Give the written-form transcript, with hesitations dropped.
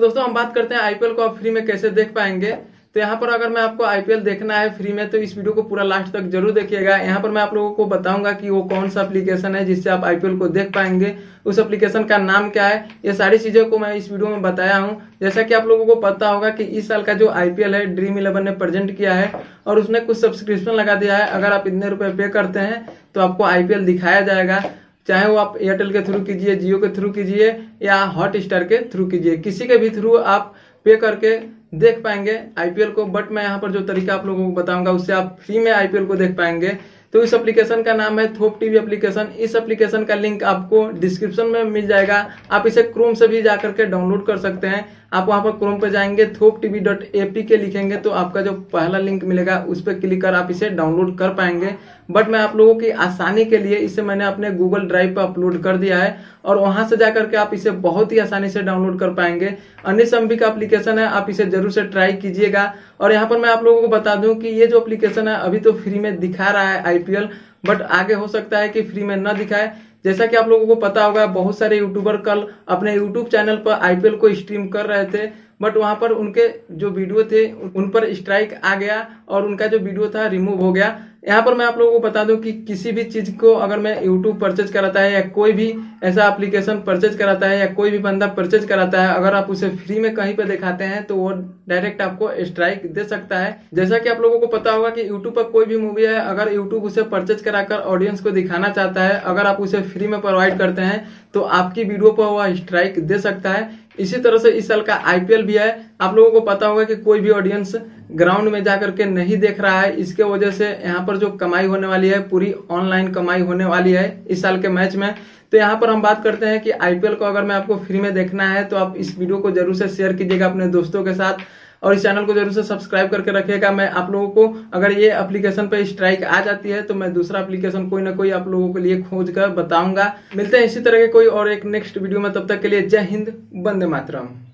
तो दोस्तों हम बात करते हैं आईपीएल को आप फ्री में कैसे देख पाएंगे। तो यहाँ पर अगर मैं आपको आईपीएल देखना है फ्री में तो इस वीडियो को पूरा लास्ट तक जरूर देखिएगा। यहाँ पर मैं आप लोगों को बताऊंगा कि वो कौन सा एप्लीकेशन है जिससे आप आईपीएल को देख पाएंगे, उस एप्लीकेशन का नाम क्या है, ये सारी चीजों को मैं इस वीडियो में बताया हूँ। जैसा कि आप लोगों को पता होगा कि इस साल का जो आईपीएल है ड्रीम11 ने प्रेजेंट किया है और उसने कुछ सब्सक्रिप्शन लगा दिया है। अगर आप इतने रुपए पे करते हैं तो आपको आईपीएल दिखाया जाएगा, चाहे वो आप एयरटेल के थ्रू कीजिए, जियो के थ्रू कीजिए या हॉटस्टार के थ्रू कीजिए, किसी के भी थ्रू आप पे करके देख पाएंगे आईपीएल को। बट मैं यहाँ पर जो तरीका आप लोगों को बताऊंगा उससे आप फ्री में आईपीएल को देख पाएंगे। तो इस एप्लीकेशन का नाम है थोप टीवी एप्लीकेशन। इस एप्लीकेशन का लिंक आपको डिस्क्रिप्शन में मिल जाएगा। आप इसे क्रोम से भी जाकर के डाउनलोड कर सकते हैं। आप वहां पर क्रोम पे जाएंगे, thoptv.apk लिखेंगे तो आपका जो पहला लिंक मिलेगा उस पर क्लिक कर आप इसे डाउनलोड कर पाएंगे। बट मैं आप लोगों की आसानी के लिए इसे मैंने अपने गूगल ड्राइव पर अपलोड कर दिया है और वहां से जाकर के आप इसे बहुत ही आसानी से डाउनलोड कर पाएंगे। अन्य समी का एप्लीकेशन है, आप इसे जरूर से ट्राई कीजिएगा। और यहाँ पर मैं आप लोगों को बता दूं कि ये जो एप्लीकेशन है अभी तो फ्री में दिखा रहा है आईपीएल, बट आगे हो सकता है कि फ्री में ना दिखाए। जैसा कि आप लोगों को पता होगा बहुत सारे यूट्यूबर कल अपने यूट्यूब चैनल पर आईपीएल को स्ट्रीम कर रहे थे, बट वहां पर उनके जो वीडियो थे उन पर स्ट्राइक आ गया और उनका जो वीडियो था रिमूव हो गया। यहाँ पर मैं आप लोगों को बता दूं कि किसी भी चीज को अगर मैं यूट्यूब परचेज कराता है या कोई भी ऐसा एप्लीकेशन परचेज कराता है या कोई भी बंदा परचेज कराता है, अगर आप उसे फ्री में कहीं पे दिखाते हैं तो वो डायरेक्ट आपको स्ट्राइक दे सकता है। जैसा कि आप लोगों को पता होगा कि यूट्यूब पर कोई भी मूवी है, अगर यूट्यूब उसे परचेज कराकर ऑडियंस को दिखाना चाहता है, अगर आप उसे फ्री में प्रोवाइड करते हैं तो आपकी वीडियो पर वह स्ट्राइक दे सकता है। इसी तरह से इस साल का आईपीएल भी है। आप लोगों को पता होगा कि कोई भी ऑडियंस ग्राउंड में जाकर के नहीं देख रहा है, इसके वजह से यहाँ पर जो कमाई होने वाली है पूरी ऑनलाइन कमाई होने वाली है इस साल के मैच में। तो यहाँ पर हम बात करते हैं कि आईपीएल को अगर मैं आपको फ्री में देखना है तो आप इस वीडियो को जरूर से शेयर कीजिएगा अपने दोस्तों के साथ और इस चैनल को जरूर से सब्सक्राइब करके रखिएगा। मैं आप लोगों को अगर ये एप्लीकेशन पे स्ट्राइक आ जाती है तो मैं दूसरा एप्लीकेशन कोई ना कोई आप लोगों के लिए खोज कर बताऊंगा। मिलते हैं इसी तरह के कोई और एक नेक्स्ट वीडियो में, तब तक के लिए जय हिंद, वंदे मातरम।